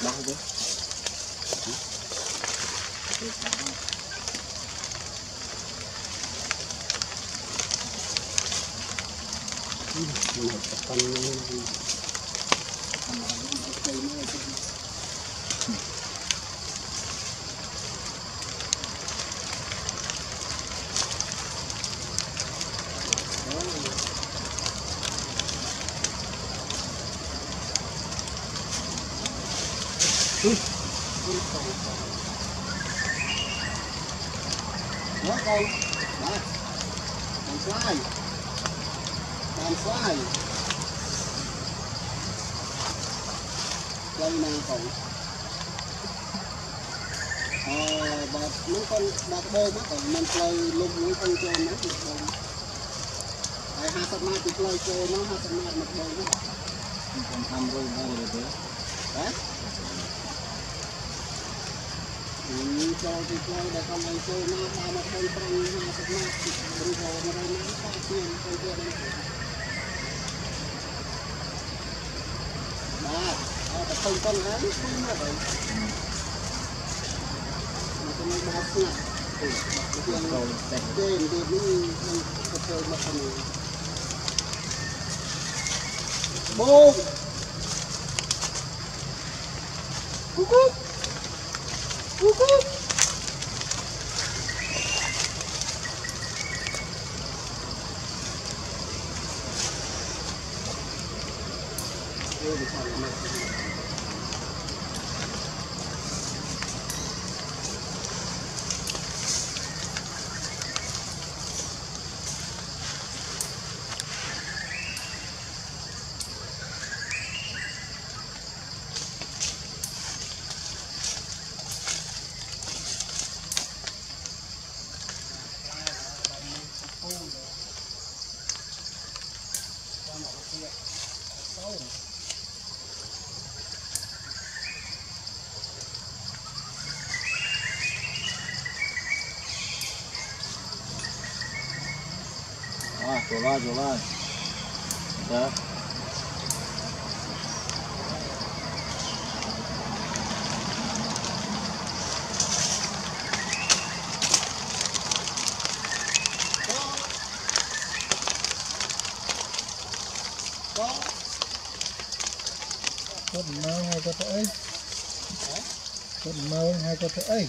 July. Yeah. Put mouth, I got the egg.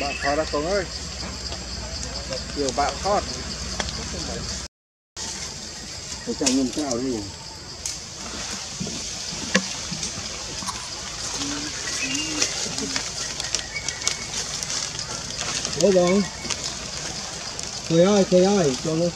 Bạn khó đó Tuấn ơi, nhiều bạn khó. Cái chả nhìn cái nào đây nhỉ? Ôi trời ơi, trời ơi, trời ơi, trời ơi.